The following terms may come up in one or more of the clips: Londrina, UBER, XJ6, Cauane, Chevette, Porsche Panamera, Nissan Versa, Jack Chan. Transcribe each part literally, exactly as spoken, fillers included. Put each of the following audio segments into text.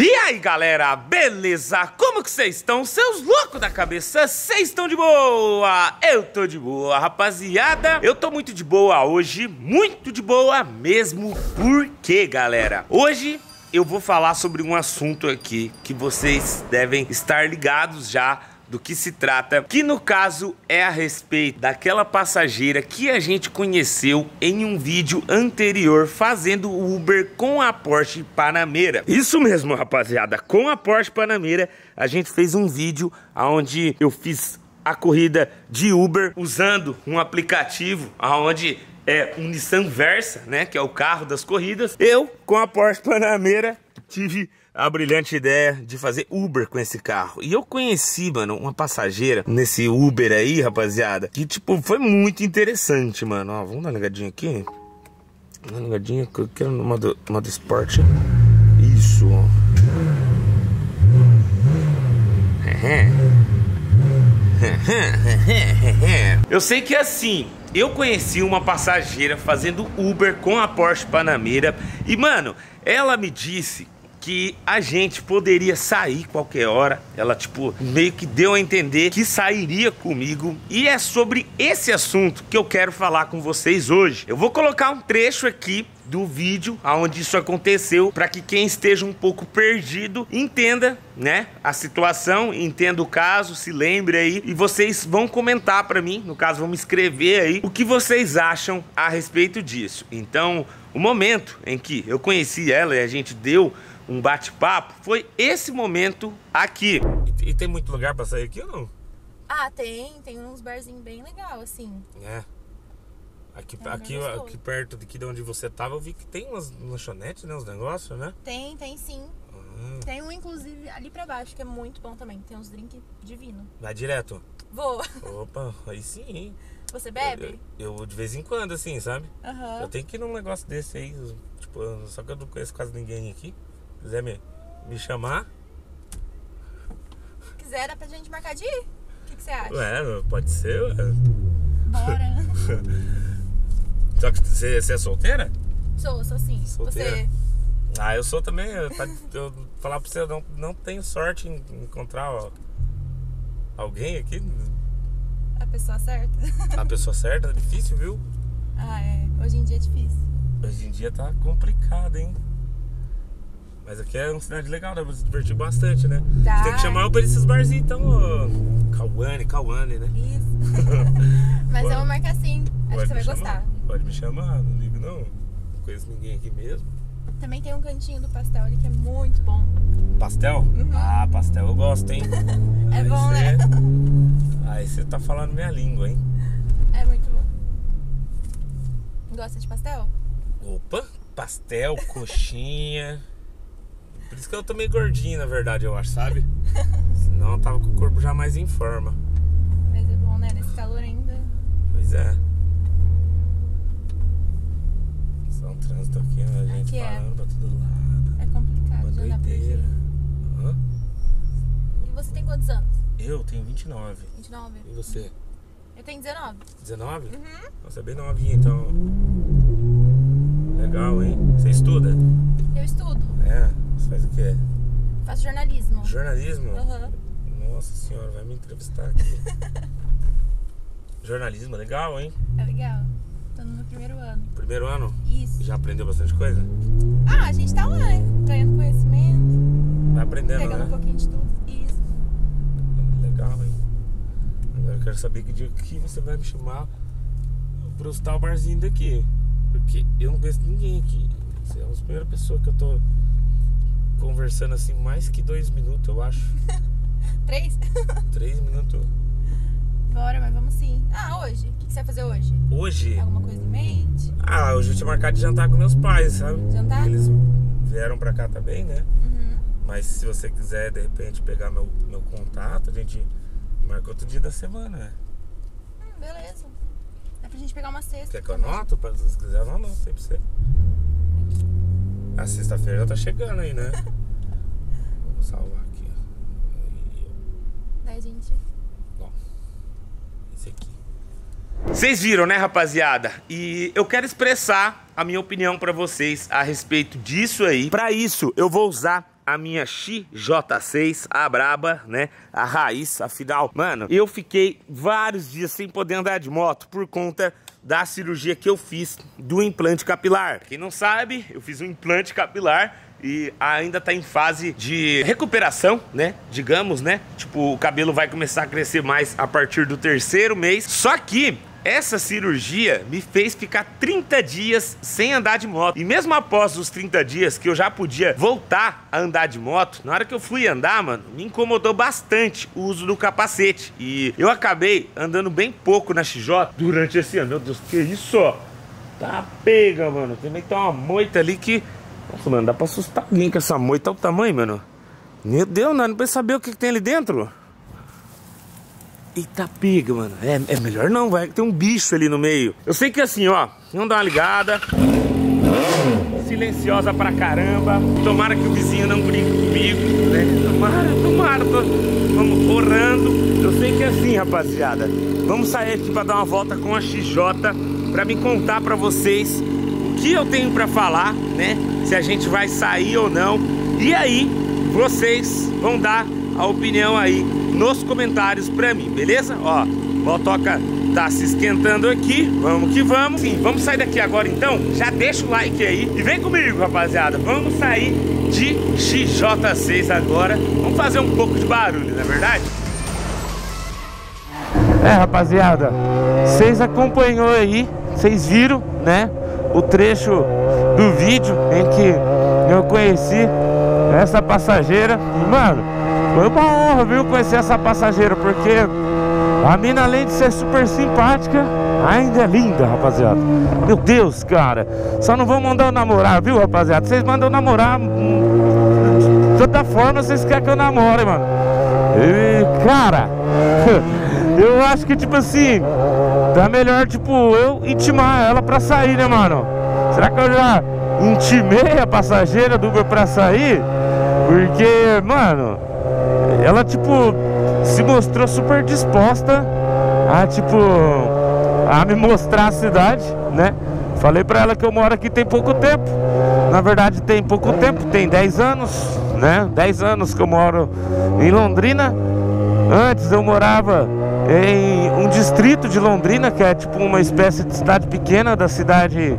E aí galera, beleza? Como que vocês estão? Seus loucos da cabeça, vocês estão de boa? Eu tô de boa, rapaziada. Eu tô muito de boa hoje, muito de boa mesmo. Por quê, galera? Hoje eu vou falar sobre um assunto aqui que vocês devem estar ligados já do que se trata, que no caso é a respeito daquela passageira que a gente conheceu em um vídeo anterior fazendo Uber com a Porsche Panamera. Isso mesmo, rapaziada, com a Porsche Panamera a gente fez um vídeo onde eu fiz a corrida de Uber usando um aplicativo onde é um Nissan Versa, né, que é o carro das corridas. Eu, com a Porsche Panamera, tive a brilhante ideia de fazer Uber com esse carro. E eu conheci, mano, uma passageira nesse Uber aí, rapaziada, que, tipo, foi muito interessante, mano. Ó, vamos dar uma ligadinha aqui. Dá uma ligadinha que eu quero no modo, modo esporte. Isso, ó. Eu sei que é assim. Eu conheci uma passageira fazendo Uber com a Porsche Panamera. E, mano, ela me disse que a gente poderia sair qualquer hora. Ela, tipo, meio que deu a entender que sairia comigo. E é sobre esse assunto que eu quero falar com vocês hoje. Eu vou colocar um trecho aqui do vídeo aonde isso aconteceu, para que quem esteja um pouco perdido entenda, né, a situação, entenda o caso, se lembre aí, e vocês vão comentar para mim, no caso vão me escrever aí o que vocês acham a respeito disso. Então, o momento em que eu conheci ela e a gente deu um bate-papo foi esse momento aqui. E, e tem muito lugar para sair aqui ou não? Ah, tem, tem uns barzinhos bem legal assim. É. Aqui, é aqui, aqui perto de onde você tava, eu vi que tem umas lanchonetes, né? Uns negócios, né? Tem, tem sim. Uhum. Tem um, inclusive, ali pra baixo, que é muito bom também. Tem uns drinks divinos. Vai direto? Vou. Opa, aí sim, hein? Você bebe? Eu, eu, eu de vez em quando, assim, sabe? Uhum. Eu tenho que ir num negócio desse aí, tipo, só que eu não conheço quase ninguém aqui. Se quiser me, me chamar. Se quiser, dá pra gente marcar de ir. O que, que você acha? Ué, pode ser, ué. Bora. Só que você, você é solteira? Sou, sou sim. Solteira. Você? Ah, eu sou também. Eu, eu falar pra você, eu não, não tenho sorte em encontrar ó, alguém aqui. A pessoa certa. A pessoa certa é difícil, viu? Ah, é. Hoje em dia é difícil. Hoje em dia tá complicado, hein? Mas aqui é uma cidade legal, dá pra se divertir bastante, né? Tá. Tem que chamar eu pra esses barzinhos, então. Ó, Cauane, Cauane, né? Isso. Mas eu vou marcar sim. Acho que você vai chamar? Gostar. Pode me chamar, não ligo não. Não conheço ninguém aqui mesmo. Também tem um cantinho do pastel ali que é muito bom. Pastel? Uhum. Ah, pastel eu gosto, hein? É aí bom, cê... né? Aí você tá falando minha língua, hein? É muito bom. Gosta de pastel? Opa! Pastel, coxinha. Por isso que eu tô meio gordinho, na verdade, eu acho, sabe? Senão eu tava com o corpo já mais em forma. Mas é bom, né? Nesse calor ainda. Pois é. Um trânsito aqui, a gente aqui parando é. Pra todo lado. É complicado. Uma doideira. Hã? E você tem quantos anos? Eu tenho vinte e nove. vinte e nove? E você? Eu tenho dezenove. dezenove? Uhum. Nossa, é bem novinha então. Legal, hein? Você estuda? Eu estudo. É? Você faz o quê? Eu faço jornalismo. Jornalismo? Aham. Uhum. Nossa senhora, vai me entrevistar aqui. Jornalismo, legal, hein? É legal. Tô no meu primeiro ano. Primeiro ano? Isso. Já aprendeu bastante coisa? Ah, a gente tá lá, né? Ganhando conhecimento. Tá aprendendo, pegando, né? Pegando um pouquinho de tudo. Isso. Legal, hein? Agora eu quero saber que dia que você vai me chamar pra usar o barzinho daqui. Porque eu não conheço ninguém aqui. Você é a primeira pessoa que eu tô conversando assim mais que dois minutos, eu acho. Três? Três minutos. Bora, mas vamos sim. Ah, hoje? O que, que você vai fazer hoje? Hoje? Alguma coisa em mente? Ah, hoje eu tinha marcado de jantar com meus pais, sabe? Jantar? Eles vieram pra cá também, né? Uhum. Mas se você quiser, de repente, pegar meu, meu contato, a gente marca outro dia da semana, né? Hum, beleza. Dá pra gente pegar uma sexta. Quer que eu anoto? Se você quiser, eu anoto aí pra você. A sexta-feira já tá chegando aí, né? Vou salvar aqui, ó. Daí a gente... Vocês viram, né, rapaziada? E eu quero expressar a minha opinião pra vocês a respeito disso aí. Pra isso, eu vou usar a minha X J seis, a braba, né? A raiz, afinal. Mano, eu fiquei vários dias sem poder andar de moto por conta da cirurgia que eu fiz do implante capilar. Quem não sabe, eu fiz um implante capilar e ainda tá em fase de recuperação, né? Digamos, né? Tipo, o cabelo vai começar a crescer mais a partir do terceiro mês. Só que essa cirurgia me fez ficar trinta dias sem andar de moto. E mesmo após os trinta dias que eu já podia voltar a andar de moto, na hora que eu fui andar, mano, me incomodou bastante o uso do capacete. E eu acabei andando bem pouco na X J durante esse ano. Meu Deus, que isso, ó. Tá pega, mano. Tem que ter uma moita ali que... Nossa, mano, dá pra assustar alguém com essa moita. Olha o tamanho, mano. Meu Deus, não precisa saber o que, que tem ali dentro. Eita pega, mano. É, é melhor não, vai. Tem um bicho ali no meio. Eu sei que assim, ó. Vamos dar uma ligada. Silenciosa pra caramba. Tomara que o vizinho não brinque comigo, né? Tomara, tomara. Tô... Vamos orando. Eu sei que é assim, rapaziada. Vamos sair aqui pra dar uma volta com a X J. Pra me contar pra vocês o que eu tenho pra falar, né? Se a gente vai sair ou não. E aí, vocês vão dar a opinião aí nos comentários pra mim, beleza? Ó, o motoca tá se esquentando aqui, vamos que vamos. Sim, vamos sair daqui agora então, já deixa o like aí e vem comigo, rapaziada. Vamos sair de X J seis agora, vamos fazer um pouco de barulho, não é verdade? É, rapaziada, vocês acompanhou aí, vocês viram, né, o trecho do vídeo em que eu conheci essa passageira. E, mano, foi uma honra, viu, conhecer essa passageira, porque a mina, além de ser super simpática, ainda é linda, rapaziada. Meu Deus, cara. Só não vão mandar eu namorar, viu, rapaziada? Vocês mandam eu namorar, de toda forma, vocês querem que eu namore, mano. E, cara, eu acho que, tipo assim, tá melhor, tipo, eu intimar ela pra sair, né, mano? Será que eu já intimei a passageira do Uber pra sair? Porque, mano, ela, tipo, se mostrou super disposta a, tipo, a me mostrar a cidade, né? Falei pra ela que eu moro aqui tem pouco tempo. Na verdade, tem pouco tempo, tem dez anos, né? dez anos que eu moro em Londrina. Antes eu morava em um distrito de Londrina, que é, tipo, uma espécie de cidade pequena da cidade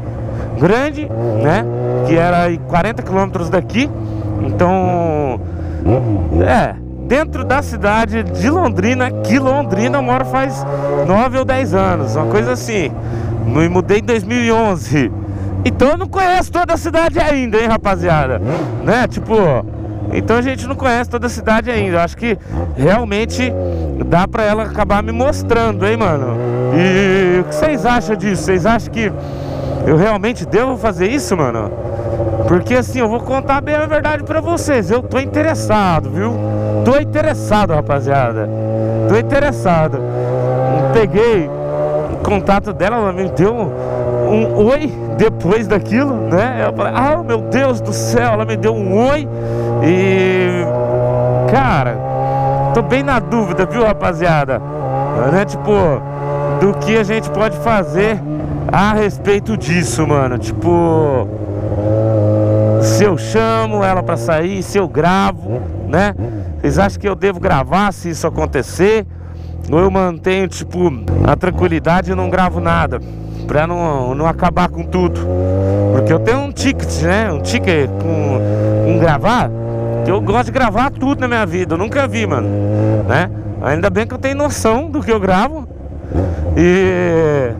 grande, né? Que era quarenta quilômetros daqui. Então, é... dentro da cidade de Londrina, que Londrina eu moro faz nove ou dez anos, uma coisa assim. Me mudei em dois mil e onze. Então eu não conheço toda a cidade ainda, hein, rapaziada? Né, tipo... Então a gente não conhece toda a cidade ainda. Eu acho que realmente dá pra ela acabar me mostrando, hein, mano? E o que vocês acham disso? Vocês acham que eu realmente devo fazer isso, mano? Porque assim, eu vou contar bem a verdade pra vocês. Eu tô interessado, viu? Tô interessado, rapaziada. Tô interessado. Peguei o contato dela, ela me deu um oi depois daquilo, né? Eu falei, ah, meu Deus do céu, ela me deu um oi. E, cara, tô bem na dúvida, viu, rapaziada? Né? Tipo, do que a gente pode fazer a respeito disso, mano. Tipo, se eu chamo ela pra sair, se eu gravo, né? Vocês acham que eu devo gravar se isso acontecer? Ou eu mantenho, tipo, a tranquilidade e não gravo nada? Pra não, não acabar com tudo. Porque eu tenho um ticket, né? Um ticket com um gravar. Que eu gosto de gravar tudo na minha vida. Eu nunca vi, mano. Né? Ainda bem que eu tenho noção do que eu gravo. E...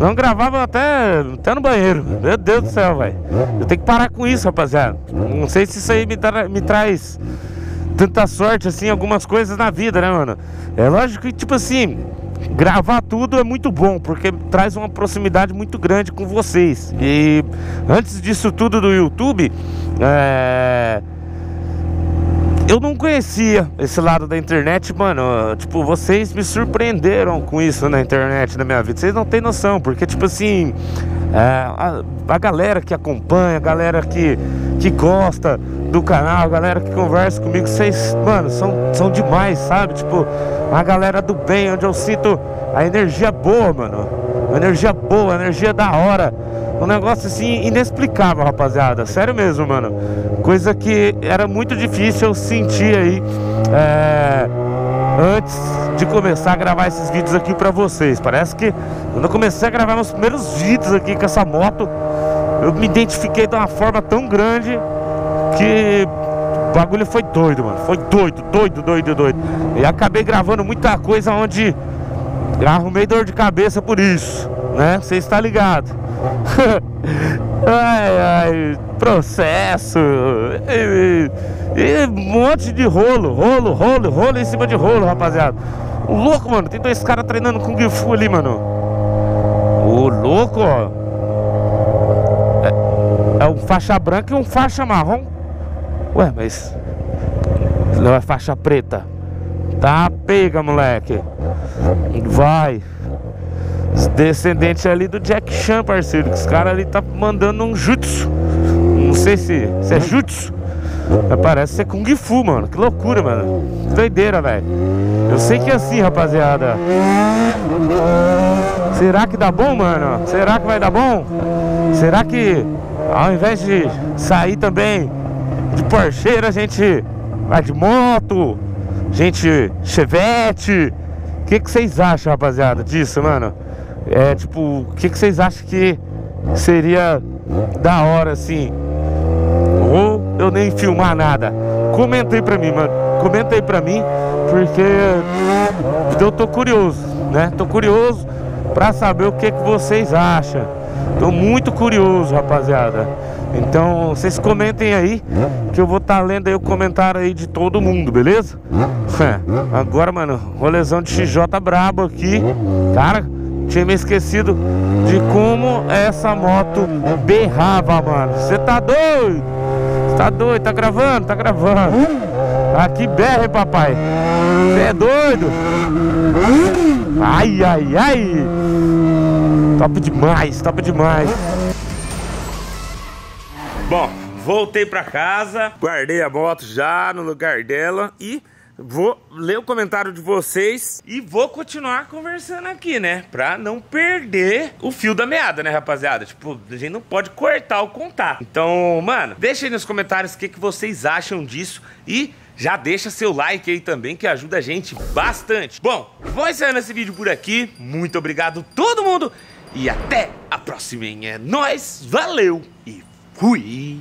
não gravava até, até no banheiro. Meu Deus do céu, velho. Eu tenho que parar com isso, rapaziada. Não sei se isso aí me, tra me traz... tanta sorte, assim, algumas coisas na vida, né, mano? É lógico que, tipo assim, gravar tudo é muito bom, porque traz uma proximidade muito grande com vocês. E antes disso tudo do YouTube, é... eu não conhecia esse lado da internet, mano. Tipo, vocês me surpreenderam com isso na internet, na minha vida. Vocês não têm noção, porque, tipo assim, é... a, a galera que acompanha, a galera que... que gosta do canal, a galera que conversa comigo, vocês, mano, são, são demais, sabe? Tipo, a galera do bem, onde eu sinto a energia boa, mano. A energia boa, a energia da hora. Um negócio assim inexplicável, rapaziada. Sério mesmo, mano. Coisa que era muito difícil eu sentir aí é... antes de começar a gravar esses vídeos aqui pra vocês. Parece que quando eu comecei a gravar meus primeiros vídeos aqui com essa moto, eu me identifiquei de uma forma tão grande que o bagulho foi doido, mano. Foi doido, doido, doido, doido. E acabei gravando muita coisa onde eu arrumei dor de cabeça por isso, né? Você está ligado. Ai, ai, processo e, e, e um monte de rolo, rolo, rolo, rolo em cima de rolo, rapaziada. O louco, mano, tem dois caras treinando com Kung Fu ali, mano. O louco, ó. É, é um faixa branca e um faixa marrom. Ué, mas não é faixa preta. Tá, pega, moleque. Vai. Os descendentes ali do Jack Chan, parceiro. Que os caras ali tá mandando um jutsu. Não sei se, se é jutsu, mas parece ser Kung Fu, mano. Que loucura, mano. Que doideira, velho. Eu sei que é assim, rapaziada. Será que dá bom, mano? Será que vai dar bom? Será que ao invés de sair também de Porscheira, a gente vai de moto? Gente, Chevette. O que que vocês acham, rapaziada, disso, mano? É, tipo, o que que vocês acham que seria da hora, assim? Ou eu nem filmar nada? Comenta aí pra mim, mano. Comenta aí pra mim, porque eu tô curioso, né? Tô curioso pra saber o que que vocês acham. Tô muito curioso, rapaziada. Então, vocês comentem aí, que eu vou estar tá lendo aí o comentário aí de todo mundo, beleza? É. Agora, mano, rolezão de X J brabo aqui. Cara, tinha me esquecido de como essa moto berrava, mano. Você tá doido? Você tá doido? Tá gravando? Tá gravando. Aqui berra, hein, papai? Você é doido? Ai, ai, ai. Top demais, top demais. Bom, voltei pra casa, guardei a moto já no lugar dela e vou ler o comentário de vocês e vou continuar conversando aqui, né? Pra não perder o fio da meada, né, rapaziada? Tipo, a gente não pode cortar o contato. Então, mano, deixa aí nos comentários o que que vocês acham disso e já deixa seu like aí também, que ajuda a gente bastante. Bom, vou encerrando esse vídeo por aqui. Muito obrigado a todo mundo e até a próxima. É nóis, valeu e fui!